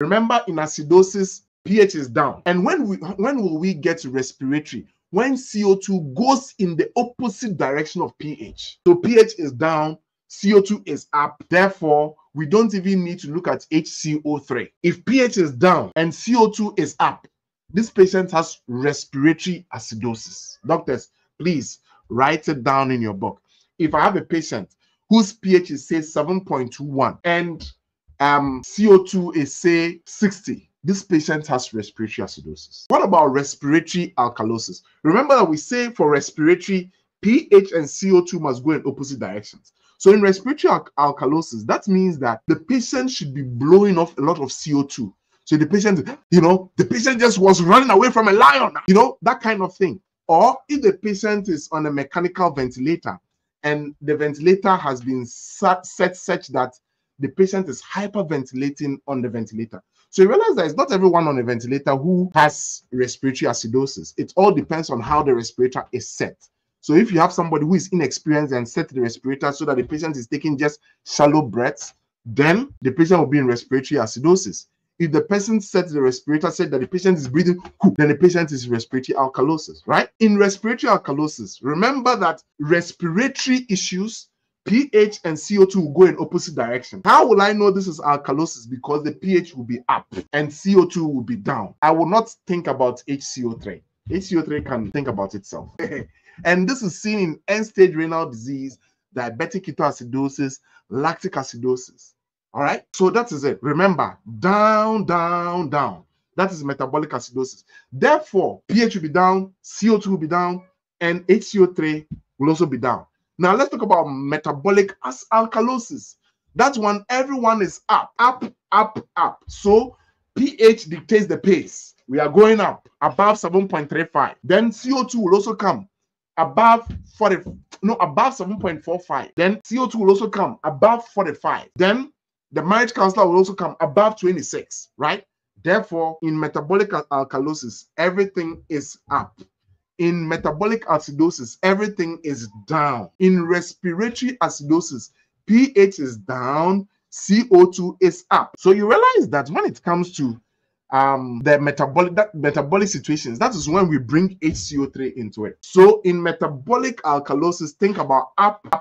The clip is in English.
Remember, in acidosis, pH is down. And when will we get respiratory? When CO2 goes in the opposite direction of pH. So pH is down, CO2 is up. Therefore, we don't even need to look at HCO3. If pH is down and CO2 is up, this patient has respiratory acidosis. Doctors, please write it down in your book. If I have a patient whose pH is, say, 7.21 and CO2 is, say, 60, this patient has respiratory acidosis. What about respiratory alkalosis? Remember that we say for respiratory, pH and CO2 must go in opposite directions. So in respiratory alkalosis, that means that the patient should be blowing off a lot of CO2. So the patient, the patient just was running away from a lion, that kind of thing. Or if the patient is on a mechanical ventilator and the ventilator has been set such that the patient is hyperventilating on the ventilator. So you realize that it's not everyone on a ventilator who has respiratory acidosis. It all depends on how the respirator is set. So if you have somebody who is inexperienced and set the respirator so that the patient is taking just shallow breaths, then the patient will be in respiratory acidosis. If the person sets the respirator, said that the patient is breathing, then the patient is respiratory alkalosis, right? In respiratory alkalosis, remember that respiratory issues, pH and CO2 will go in opposite direction. How will I know this is alkalosis? Because the pH will be up and CO2 will be down. I will not think about HCO3. HCO3 can think about itself. And this is seen in end-stage renal disease, diabetic ketoacidosis, lactic acidosis. All right, so that is it. Remember, down, down, down. That is metabolic acidosis. Therefore, pH will be down, CO2 will be down, and HCO3 will also be down. Now, let's talk about metabolic alkalosis. That's when everyone is up, up, up, up. So, pH dictates the pace. We are going up, above 7.35. Then CO2 will also come above 7.45. Then CO2 will also come above 45. Then the marriage counselor will also come above 26, right? Therefore, in metabolic alkalosis, everything is up. In metabolic acidosis, everything is down. In respiratory acidosis, pH is down, CO2 is up. So you realize that when it comes to the metabolic situations, that is when we bring HCO3 into it. So in metabolic alkalosis, think about up,